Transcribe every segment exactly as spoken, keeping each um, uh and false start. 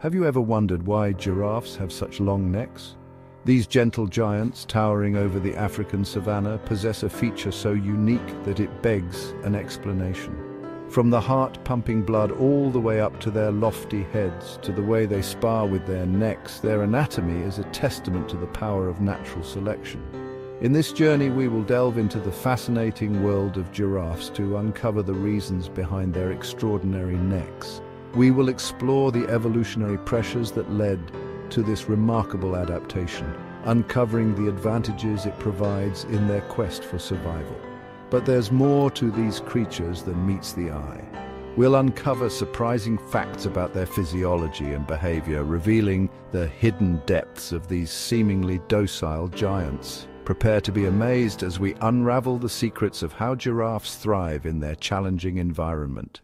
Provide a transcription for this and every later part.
Have you ever wondered why giraffes have such long necks? These gentle giants towering over the African savanna possess a feature so unique that it begs an explanation. From the heart pumping blood all the way up to their lofty heads, to the way they spar with their necks, their anatomy is a testament to the power of natural selection. In this journey we will delve into the fascinating world of giraffes to uncover the reasons behind their extraordinary necks. We will explore the evolutionary pressures that led to this remarkable adaptation, uncovering the advantages it provides in their quest for survival. But there's more to these creatures than meets the eye. We'll uncover surprising facts about their physiology and behavior, revealing the hidden depths of these seemingly docile giants. Prepare to be amazed as we unravel the secrets of how giraffes thrive in their challenging environment.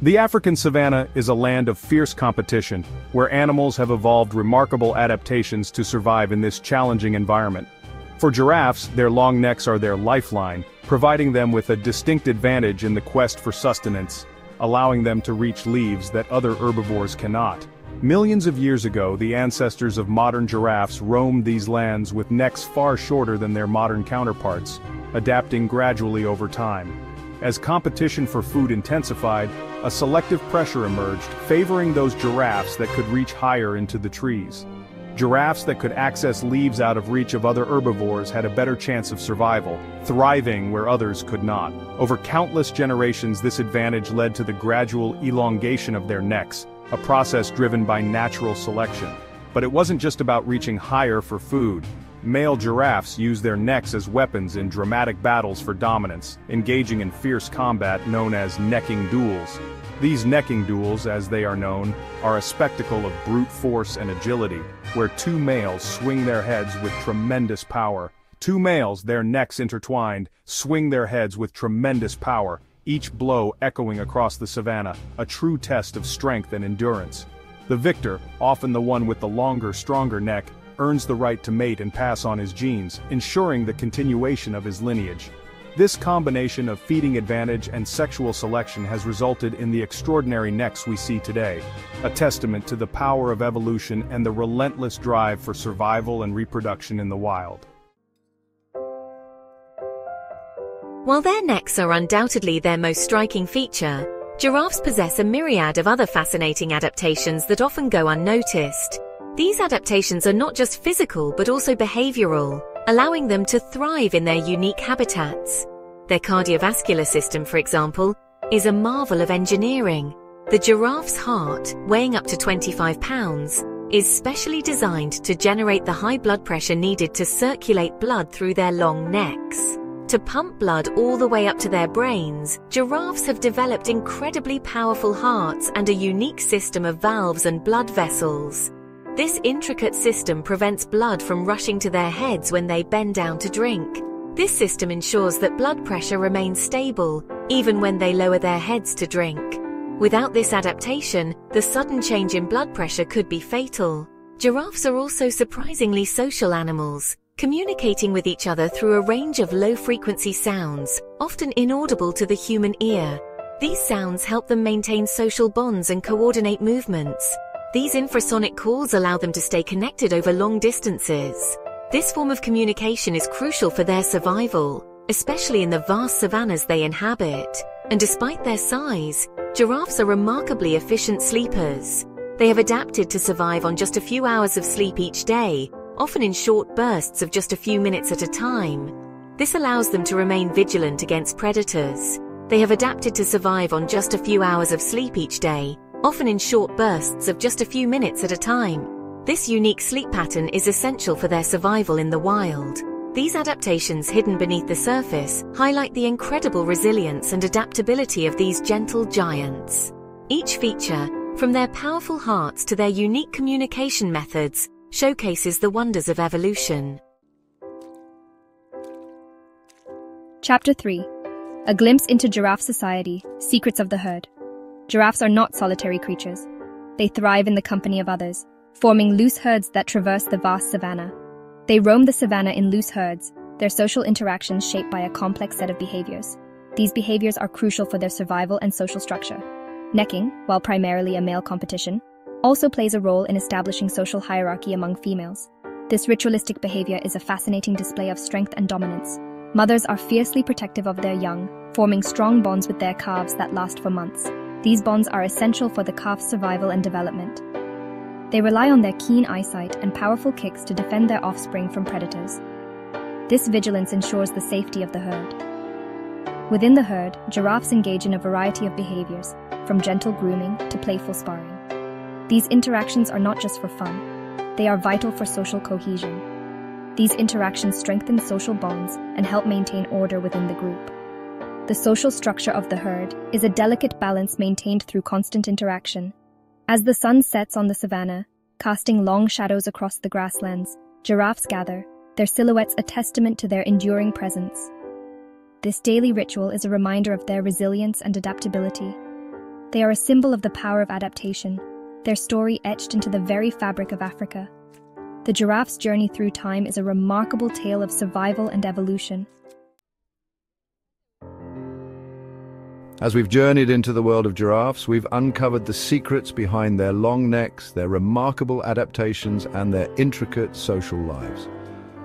The African savanna is a land of fierce competition, where animals have evolved remarkable adaptations to survive in this challenging environment. For giraffes, their long necks are their lifeline, providing them with a distinct advantage in the quest for sustenance, allowing them to reach leaves that other herbivores cannot. Millions of years ago, the ancestors of modern giraffes roamed these lands with necks far shorter than their modern counterparts, adapting gradually over time. As competition for food intensified, a selective pressure emerged, favoring those giraffes that could reach higher into the trees. Giraffes that could access leaves out of reach of other herbivores had a better chance of survival, thriving where others could not. Over countless generations, this advantage led to the gradual elongation of their necks, a process driven by natural selection. But it wasn't just about reaching higher for food. Male giraffes use their necks as weapons in dramatic battles for dominance, engaging in fierce combat known as necking duels. These necking duels, as they are known, are a spectacle of brute force and agility, where two males swing their heads with tremendous power. Two males, their necks intertwined, swing their heads with tremendous power, each blow echoing across the savanna, a true test of strength and endurance. The victor, often the one with the longer, stronger neck, earns the right to mate and pass on his genes, ensuring the continuation of his lineage. This combination of feeding advantage and sexual selection has resulted in the extraordinary necks we see today, a testament to the power of evolution and the relentless drive for survival and reproduction in the wild. While their necks are undoubtedly their most striking feature, giraffes possess a myriad of other fascinating adaptations that often go unnoticed. These adaptations are not just physical but also behavioral, allowing them to thrive in their unique habitats. Their cardiovascular system, for example, is a marvel of engineering. The giraffe's heart, weighing up to twenty-five pounds, is specially designed to generate the high blood pressure needed to circulate blood through their long necks. To pump blood all the way up to their brains, giraffes have developed incredibly powerful hearts and a unique system of valves and blood vessels. This intricate system prevents blood from rushing to their heads when they bend down to drink. This system ensures that blood pressure remains stable, even when they lower their heads to drink. Without this adaptation, the sudden change in blood pressure could be fatal. Giraffes are also surprisingly social animals, communicating with each other through a range of low-frequency sounds, often inaudible to the human ear. These sounds help them maintain social bonds and coordinate movements. These infrasonic calls allow them to stay connected over long distances. This form of communication is crucial for their survival, especially in the vast savannas they inhabit. And despite their size, giraffes are remarkably efficient sleepers. They have adapted to survive on just a few hours of sleep each day, often in short bursts of just a few minutes at a time. This allows them to remain vigilant against predators. They have adapted to survive on just a few hours of sleep each day, often in short bursts of just a few minutes at a time. This unique sleep pattern is essential for their survival in the wild. These adaptations hidden beneath the surface highlight the incredible resilience and adaptability of these gentle giants. Each feature, from their powerful hearts to their unique communication methods, showcases the wonders of evolution. Chapter three. A glimpse into giraffe society, secrets of the herd. Giraffes are not solitary creatures. They thrive in the company of others, forming loose herds that traverse the vast savanna. They roam the savanna in loose herds, their social interactions shaped by a complex set of behaviors. These behaviors are crucial for their survival and social structure. Necking, while primarily a male competition, also plays a role in establishing social hierarchy among females. This ritualistic behavior is a fascinating display of strength and dominance. Mothers are fiercely protective of their young, forming strong bonds with their calves that last for months. These bonds are essential for the calf's survival and development. They rely on their keen eyesight and powerful kicks to defend their offspring from predators. This vigilance ensures the safety of the herd. Within the herd, giraffes engage in a variety of behaviors, from gentle grooming to playful sparring. These interactions are not just for fun, they are vital for social cohesion. These interactions strengthen social bonds and help maintain order within the group. The social structure of the herd is a delicate balance maintained through constant interaction. As the sun sets on the savanna, casting long shadows across the grasslands, giraffes gather, their silhouettes a testament to their enduring presence. This daily ritual is a reminder of their resilience and adaptability. They are a symbol of the power of adaptation, their story etched into the very fabric of Africa. The giraffe's journey through time is a remarkable tale of survival and evolution. As we've journeyed into the world of giraffes, we've uncovered the secrets behind their long necks, their remarkable adaptations, and their intricate social lives.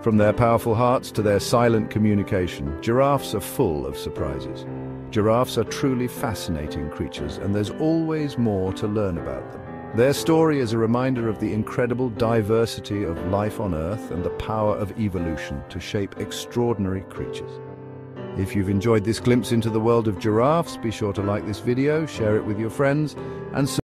From their powerful hearts to their silent communication, giraffes are full of surprises. Giraffes are truly fascinating creatures, and there's always more to learn about them. Their story is a reminder of the incredible diversity of life on Earth and the power of evolution to shape extraordinary creatures. If you've enjoyed this glimpse into the world of giraffes, be sure to like this video, share it with your friends, and subscribe.